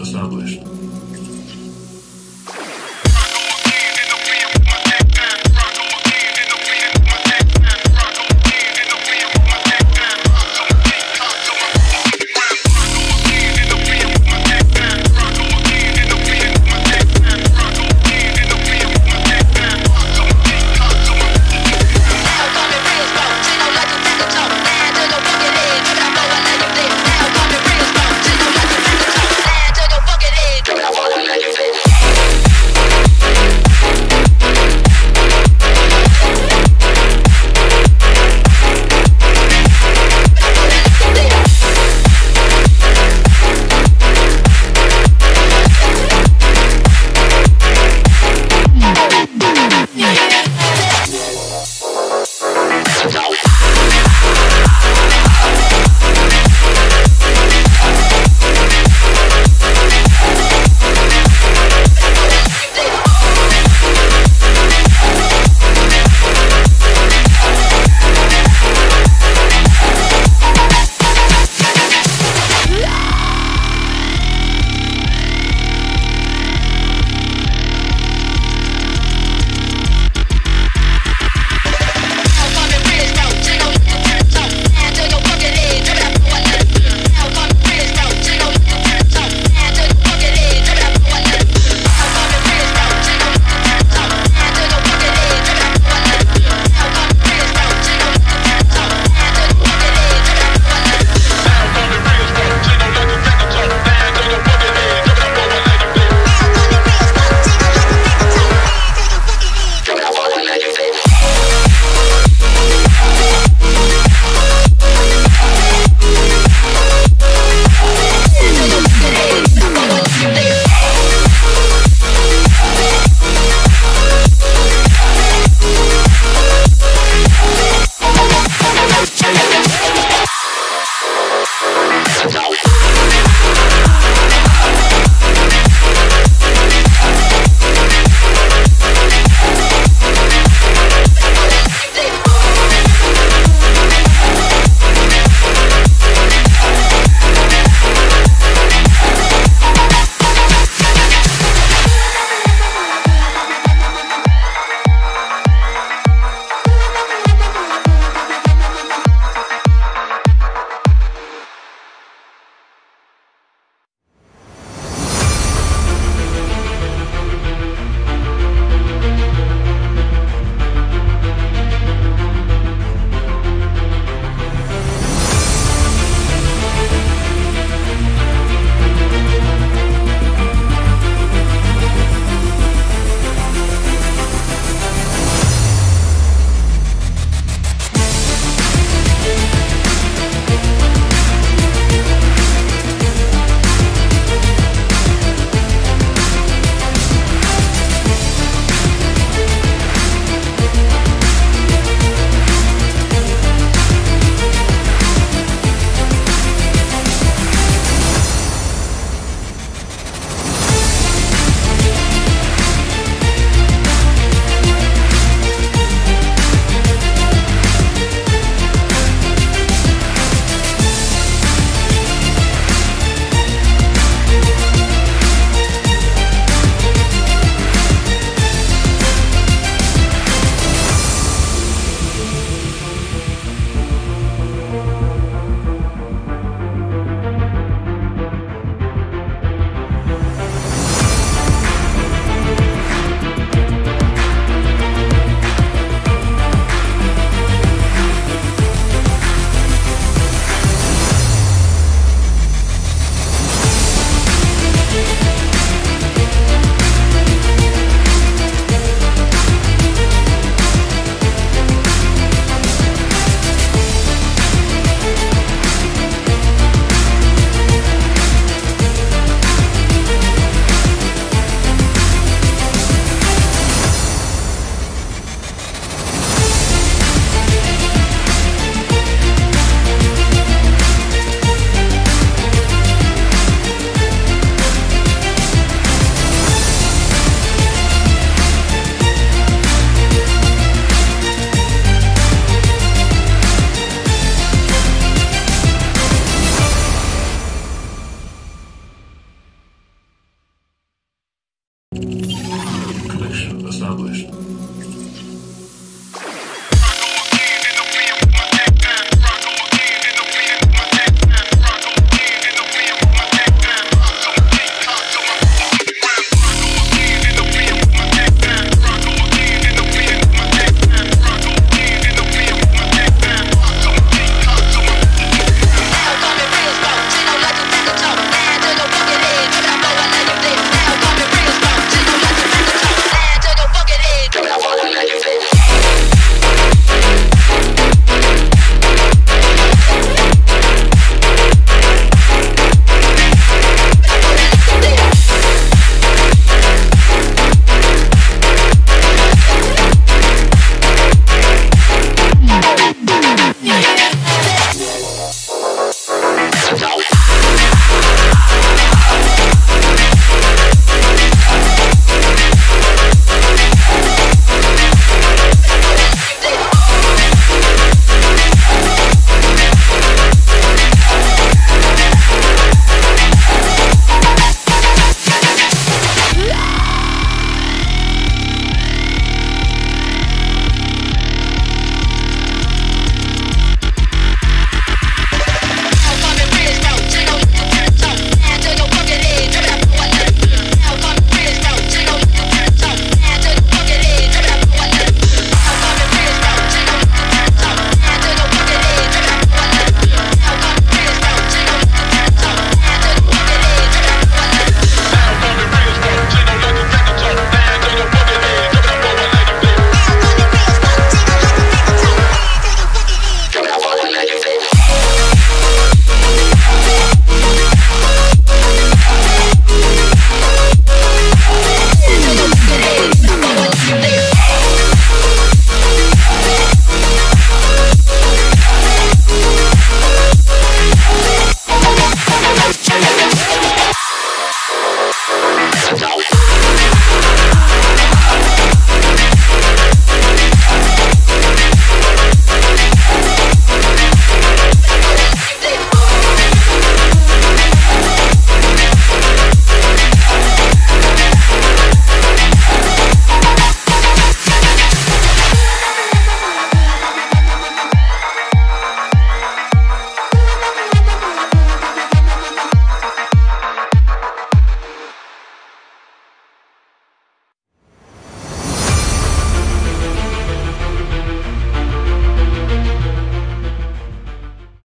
itself established. established.